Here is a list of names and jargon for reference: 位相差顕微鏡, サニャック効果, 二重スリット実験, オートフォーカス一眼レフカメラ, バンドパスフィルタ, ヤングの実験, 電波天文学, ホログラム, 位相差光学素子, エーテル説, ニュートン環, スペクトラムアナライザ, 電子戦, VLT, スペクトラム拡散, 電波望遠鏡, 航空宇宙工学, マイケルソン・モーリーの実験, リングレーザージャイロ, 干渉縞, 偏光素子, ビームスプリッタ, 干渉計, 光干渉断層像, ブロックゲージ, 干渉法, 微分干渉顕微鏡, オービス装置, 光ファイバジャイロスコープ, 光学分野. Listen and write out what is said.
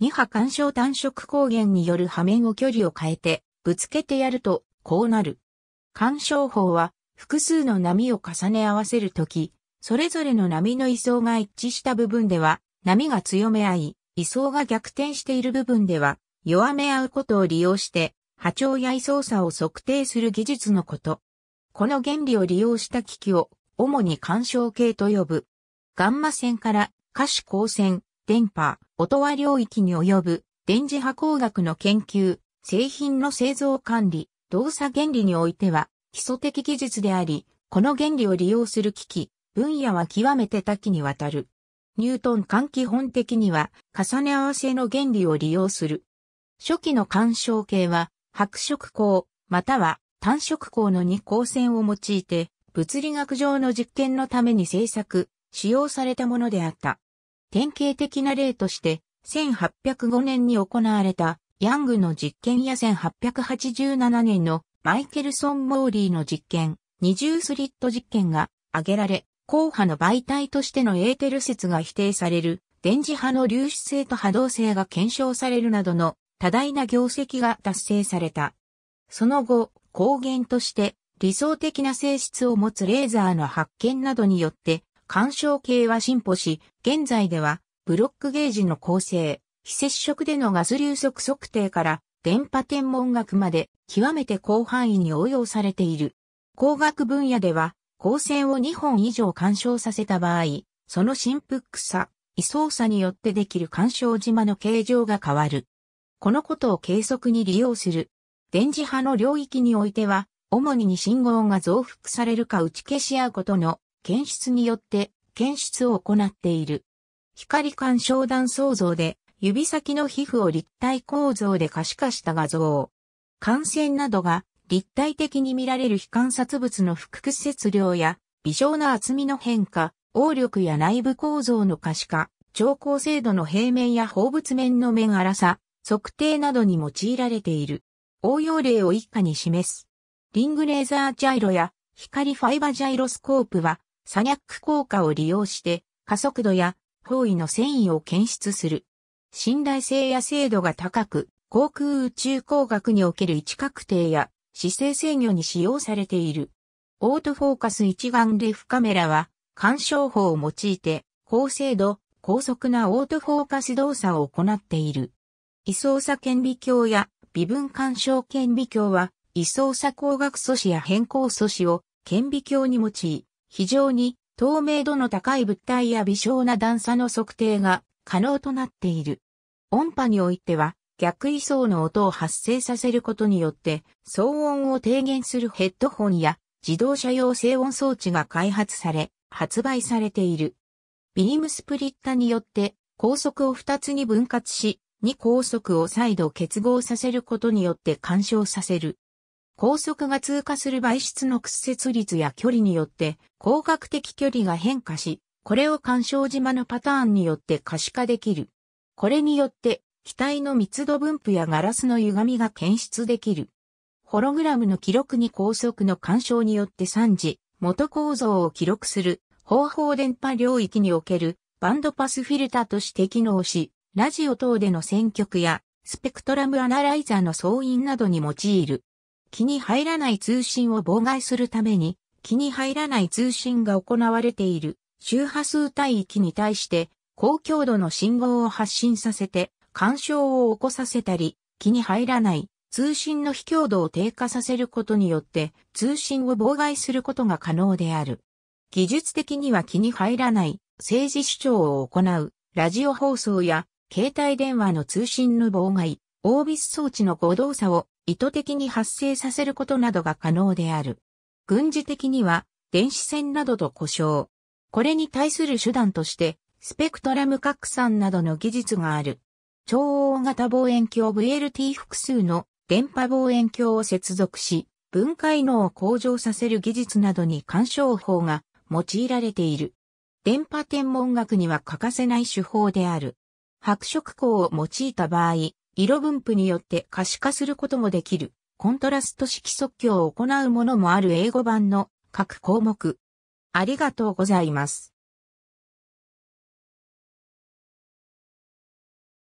2波干渉単色光源による波面を距離を変えて、ぶつけてやると、こうなる。干渉法は、複数の波を重ね合わせるとき、それぞれの波の位相が一致した部分では、波が強め合い、位相が逆転している部分では、弱め合うことを利用して、波長や位相差を測定する技術のこと。この原理を利用した機器を、主に干渉計と呼ぶ。ガンマ線から、可視光線、電波、音波領域に及ぶ、電磁波工学の研究、製品の製造管理、動作原理においては、基礎的技術であり、この原理を利用する機器、分野は極めて多岐にわたる。ニュートン間基本的には、重ね合わせの原理を利用する。初期の干渉計は、白色光、または単色光の2光線を用いて、物理学上の実験のために製作、使用されたものであった。典型的な例として、1805年に行われた、ヤングの実験や1887年のマイケルソン・モーリーの実験、二重スリット実験が挙げられ、光波の媒体としてのエーテル説が否定される、電磁波の流出性と波動性が検証されるなどの多大な業績が達成された。その後、光源として理想的な性質を持つレーザーの発見などによって、干渉計は進歩し、現在ではブロックゲージの構成、非接触でのガス流速測定から電波天文学まで極めて広範囲に応用されている。光学分野では光線を2本以上干渉させた場合、その振幅差、位相差によってできる干渉縞の形状が変わる。このことを計測に利用する。電磁波の領域においては、主に信号が増幅されるか打ち消し合うことの検出によって検出を行っている。光干渉断層像で、指先の皮膚を立体構造で可視化した画像。管線などが立体的に見られる非観察物の輻接量や微小な厚みの変化、応力や内部構造の可視化、超高精度の平面や放物面の面粗さ、測定などに用いられている。応用例を以下に示す。リングレーザージャイロや光ファイバジャイロスコープはサニャック効果を利用して加速度や方位の遷移を検出する。信頼性や精度が高く、航空宇宙工学における位置確定や姿勢制御に使用されている。オートフォーカス一眼レフカメラは、干渉法を用いて、高精度、高速なオートフォーカス動作を行っている。位相差顕微鏡や微分干渉顕微鏡は、位相差光学素子や偏光素子を顕微鏡に用い、非常に透明度の高い物体や微小な段差の測定が可能となっている。音波においては、逆位相の音を発生させることによって、騒音を低減するヘッドホンや自動車用静音装置が開発され、発売されている。ビームスプリッタによって、光速を2つに分割し、2光速を再度結合させることによって干渉させる。光速が通過する媒質の屈折率や距離によって、光学的距離が変化し、これを干渉縞のパターンによって可視化できる。これによって、機体の密度分布やガラスの歪みが検出できる。ホログラムの記録に高速の干渉によって3次元構造を記録する方法電波領域におけるバンドパスフィルターとして機能し、ラジオ等での選曲やスペクトラムアナライザーの騒音などに用いる。気に入らない通信を妨害するために、気に入らない通信が行われている周波数帯域に対して、高強度の信号を発信させて干渉を起こさせたり、気に入らない通信の非強度を低下させることによって通信を妨害することが可能である。技術的には気に入らない政治主張を行うラジオ放送や携帯電話の通信の妨害、オービス装置の誤動作を意図的に発生させることなどが可能である。軍事的には電子戦などと呼称。これに対する手段として、スペクトラム拡散などの技術がある。超大型望遠鏡 VLT 複数の電波望遠鏡を接続し、分解能を向上させる技術などに干渉法が用いられている。電波天文学には欠かせない手法である。白色光を用いた場合、色分布によって可視化することもできる。コントラスト式測量を行うものもある英語版の各項目。ありがとうございます。